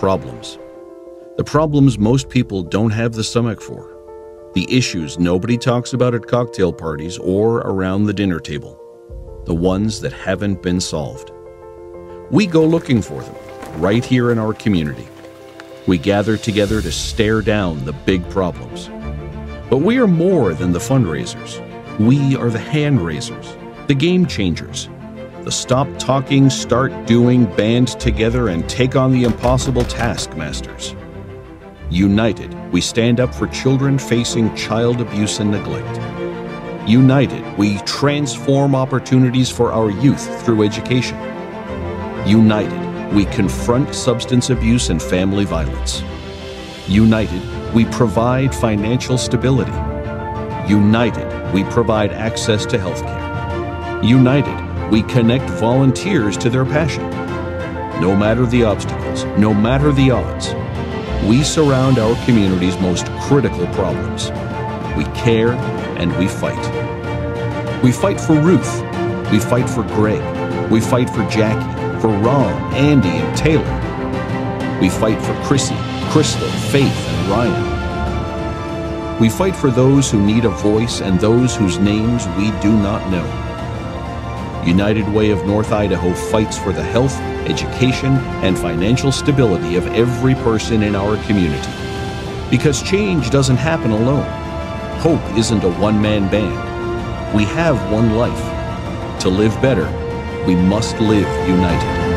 problems. The problems most people don't have the stomach for. The issues nobody talks about at cocktail parties or around the dinner table. The ones that haven't been solved. We go looking for them right here in our community. We gather together to stare down the big problems. But we are more than the fundraisers. We are the hand raisers, the game changers, the stop talking, start doing, band together and take on the impossible taskmasters. United, we stand up for children facing child abuse and neglect. United, we transform opportunities for our youth through education. United, we confront substance abuse and family violence. United, we provide financial stability. United, we provide access to healthcare. United, we connect volunteers to their passion. No matter the obstacles, no matter the odds, we surround our community's most critical problems. We care and we fight. We fight for Ruth. We fight for Greg. We fight for Jackie, for Ron, Andy, and Taylor. We fight for Chrissy, Crystal, Faith, and Ryan. We fight for those who need a voice and those whose names we do not know. United Way of North Idaho fights for the health, education, and financial stability of every person in our community. Because change doesn't happen alone. Hope isn't a one-man band. We have one life. To live better, we must live united.